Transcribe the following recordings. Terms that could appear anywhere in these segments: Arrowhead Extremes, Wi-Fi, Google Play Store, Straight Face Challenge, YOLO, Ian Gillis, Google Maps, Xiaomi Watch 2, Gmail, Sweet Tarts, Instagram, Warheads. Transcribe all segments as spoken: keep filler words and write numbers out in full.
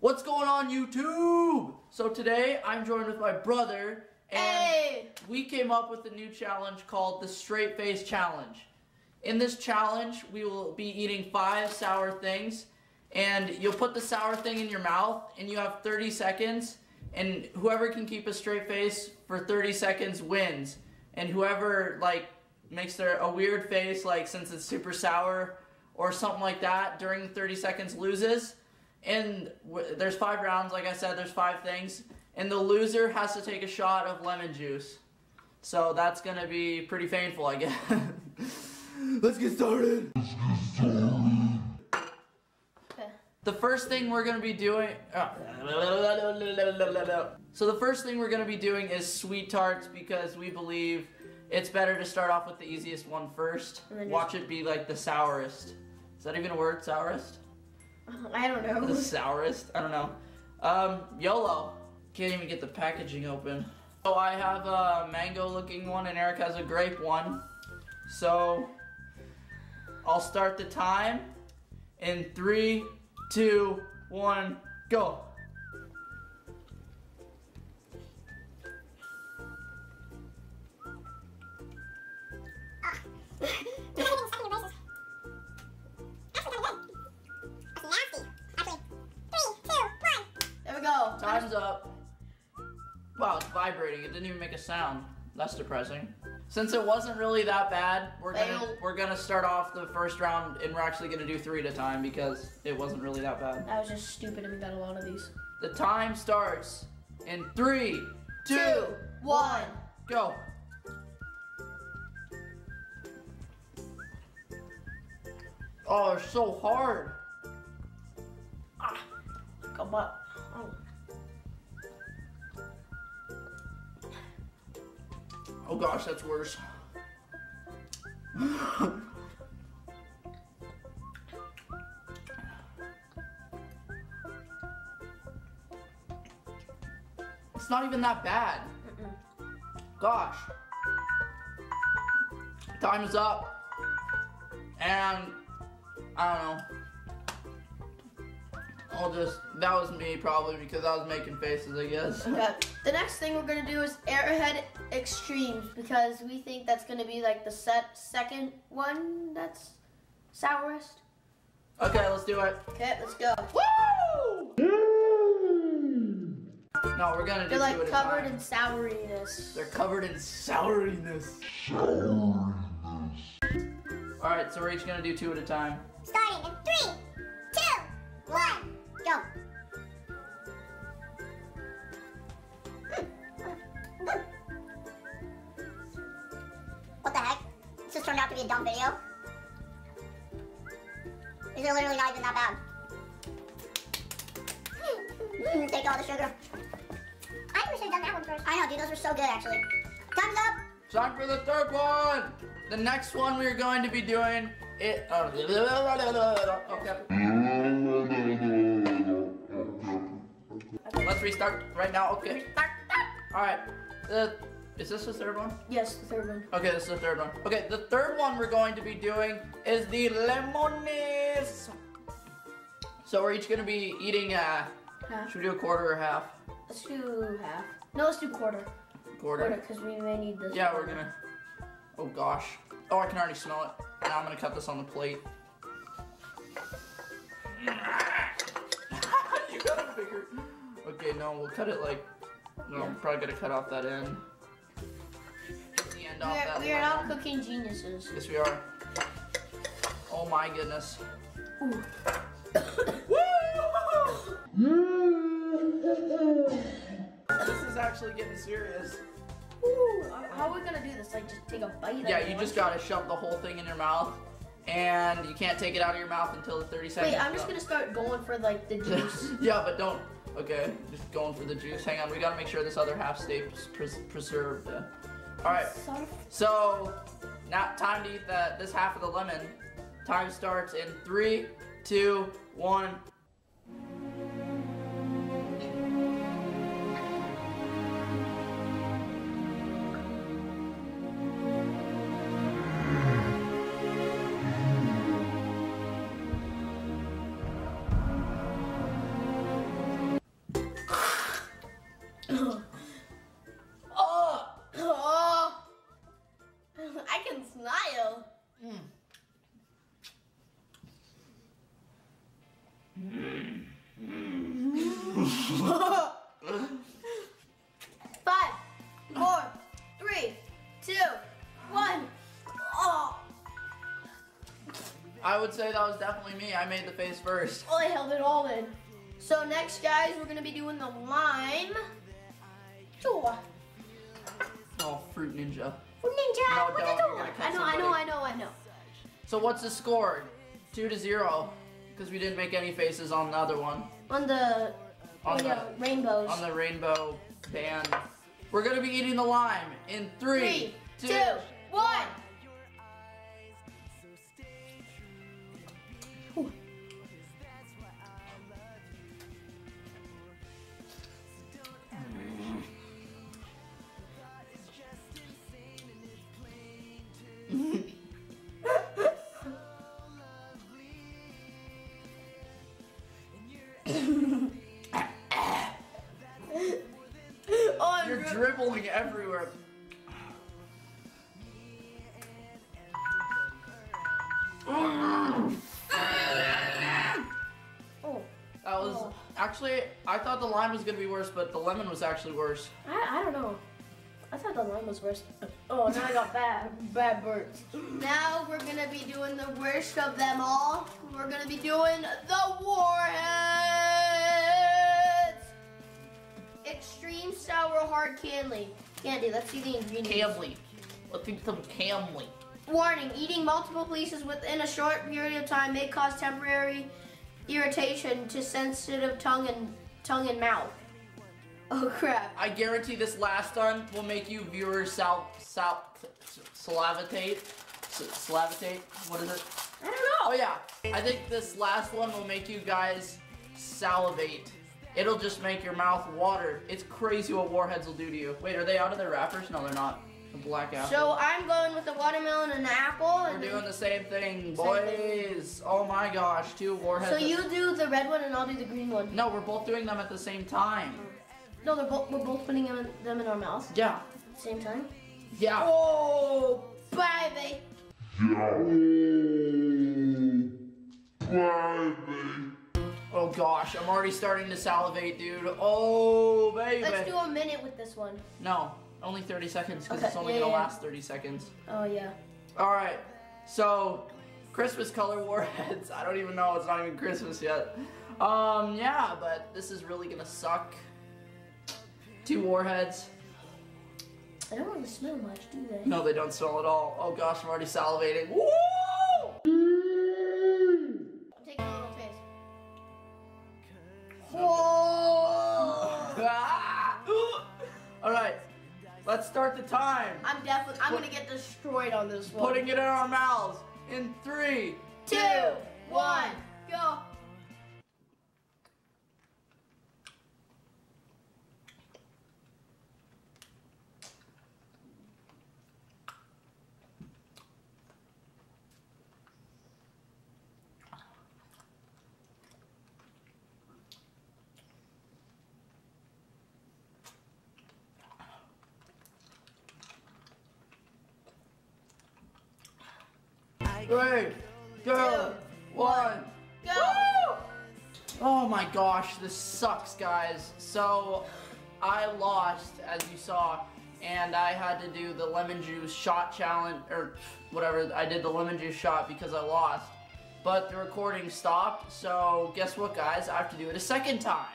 What's going on, YouTube? So today I'm joined with my brother, and hey. We came up with a new challenge called the Straight Face Challenge. In this challenge, we will be eating five sour things, and you'll put the sour thing in your mouth, and you have thirty seconds, and whoever can keep a straight face for thirty seconds wins. And whoever like makes their a weird face, like since it's super sour or something like that, during thirty seconds loses. And w there's five rounds, like I said, there's five things. And the loser has to take a shot of lemon juice. So that's gonna be pretty painful, I guess. Let's get started. Let's get started. Okay. The first thing we're gonna be doing... Oh. So the first thing we're gonna be doing is Sweet Tarts, because we believe it's better to start off with the easiest one first. Watch it be like the sourest. Is that even a word, sourest? I don't know. The sourest? I don't know. Um, YOLO. Can't even get the packaging open. So I have a mango looking one and Eric has a grape one. So I'll start the time in three, two, one, go. Time's up. Wow, it's vibrating. It didn't even make a sound. That's depressing. Since it wasn't really that bad, we're gonna we're gonna start off the first round, and we're actually gonna do three at a time because it wasn't really that bad. That was just stupid, and we got a lot of these. The time starts in three, two, two one, go. Oh, they're so hard. Ah, come up. Oh. Oh gosh, that's worse. It's not even that bad. Mm-mm. Gosh. Time is up. And I don't know. I'll just, that was me probably because I was making faces, I guess. Okay. The next thing we're gonna do is Arrowhead Extremes, because we think that's gonna be like the set second one that's sourest. Okay, let's do it. Okay, let's go. Woo! No, we're gonna do it. They're like it covered in souriness. They're covered in souriness. Souriness. All right, so we're each gonna do two at a time. Starting in three, two, one, go. What the heck? This just turned out to be a dumb video. These are literally not even that bad. Take all the sugar. I wish I'd done that one first. I know, dude, those were so good actually. Time's up! Time for the third one! The next one we're going to be doing it. Uh, okay. Let's restart right now, okay. Alright, uh, is this the third one? Yes, the third one. Okay, this is the third one. Okay, the third one we're going to be doing is the lemonies. So we're each going to be eating a... Half. Should we do a quarter or half? Let's do half. No, let's do quarter. Quarter. Because we may need this. Yeah, one. We're going to... Oh, gosh. Oh, I can already smell it. Now I'm going to cut this on the plate. You got it bigger. Okay, no, we'll cut it like... No, yeah. I'm probably gonna cut off that end. Get the end off that. We are not cooking geniuses. Yes, we are. Oh my goodness. Ooh. Woo! This is actually getting serious. Ooh. How are we gonna do this? Like, just take a bite? Yeah, you just gotta shove the whole thing in your mouth, and you can't take it out of your mouth until the thirty seconds. Wait, I'm just gonna start going for like the juice. Yeah, but don't. Okay, just going for the juice. Hang on, we gotta make sure this other half stays pres preserved. Uh, all right, so now time to eat the, this half of the lemon. Time starts in three, two, one. Five, four, three, two, one. Oh. I would say that was definitely me. I made the face first. Oh, I held it all in. So next, guys, we're gonna be doing the lime. Sure. Oh, Fruit Ninja. Fruit Ninja, no, what the door? I know, somebody. I know, I know, I know. So what's the score? Two to zero, because we didn't make any faces on the other one. On the, on the, the rainbows. On the rainbow band. We're gonna be eating the lime in three, three two, two, one. Ooh. You're dribbling everywhere. Oh. That was oh. actually, I thought the lime was gonna be worse, but the lemon was actually worse. I, I don't know. I thought the lime was worse. Oh, now I got bad, bad burps. Now we're gonna be doing the worst of them all. We're gonna be doing the Warheads! Extreme Sour Hard Candy. Candy, let's see the ingredients. Candy. Let's eat some candy. Warning, eating multiple pieces within a short period of time may cause temporary irritation to sensitive tongue and, tongue and mouth. Oh crap. I guarantee this last one will make you viewers sal sal salivate. Salivate? What is it? I don't know. Oh yeah. I think this last one will make you guys salivate. It'll just make your mouth water. It's crazy what Warheads will do to you. Wait, are they out of their wrappers? No, they're not. The black apple. So I'm going with the watermelon and the apple. And we're doing the same thing, boys. Same thing. Oh my gosh, two Warheads. So you do the red one and I'll do the green one. No, we're both doing them at the same time. No, they're both, we're both putting them in, them in our mouths. Yeah. Same time? Yeah. Oh, baby. Yeah. Baby. Oh, gosh. I'm already starting to salivate, dude. Oh, baby. Let's do a minute with this one. No, only thirty seconds, because okay. it's only yeah, going to yeah. last thirty seconds. Oh, yeah. All right. So, Christmas color Warheads. I don't even know. It's not even Christmas yet. Um, yeah, but this is really going to suck. Two Warheads. They don't really smell much, do they? No, they don't smell at all. Oh gosh, I'm already salivating. Woo! I'm taking a little taste. Oh! Ah! All right, let's start the time. I'm definitely. I'm Put, gonna get destroyed on this one. Putting it in our mouths. In three, two, two one, go. Three, two, one, go! Woo! Oh my gosh, this sucks, guys. So, I lost, as you saw, and I had to do the lemon juice shot challenge, or whatever, I did the lemon juice shot because I lost. But the recording stopped, so guess what, guys? I have to do it a second time.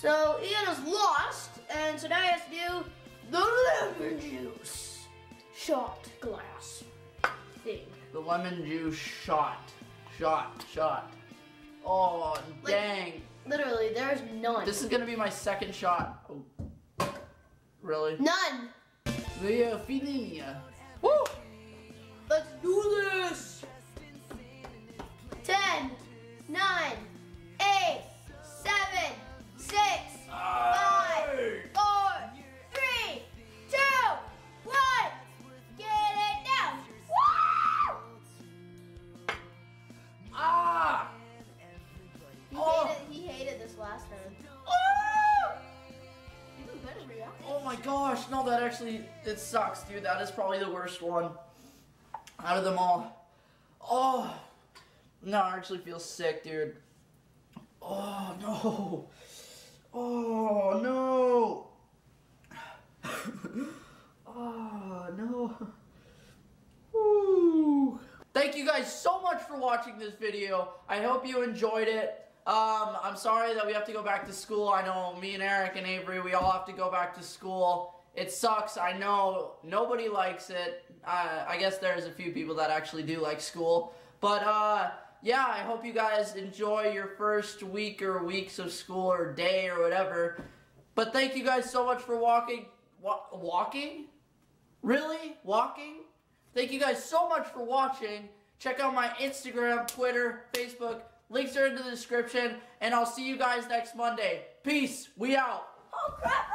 So, Ian has lost, and so now he has to do the lemon juice shot glass thing. The lemon juice shot, shot, shot. Oh, like, dang. Literally, there's none. This is gonna be my second shot. Oh. Really? None. Leophilia. Woo! Let's do this. Ten, nine, eight, seven, six, five, four, three, two, one. Get it now. Ah! He, oh. hated, he hated this last round. Oh! Even better reaction. Oh my gosh, no, that actually, it sucks, dude. That is probably the worst one out of them all. Oh, no, I actually feel sick, dude. Oh, no. Oh no! Oh no! Woo. Thank you guys so much for watching this video. I hope you enjoyed it. Um, I'm sorry that we have to go back to school. I know me and Eric and Avery, we all have to go back to school. It sucks. I know nobody likes it. Uh, I guess there's a few people that actually do like school. But, uh, yeah, I hope you guys enjoy your first week or weeks of school or day or whatever. But thank you guys so much for walking. Wa walking? Really? Walking? Thank you guys so much for watching. Check out my Instagram, Twitter, Facebook. Links are in the description, and I'll see you guys next Monday. Peace. We out. Oh, crap.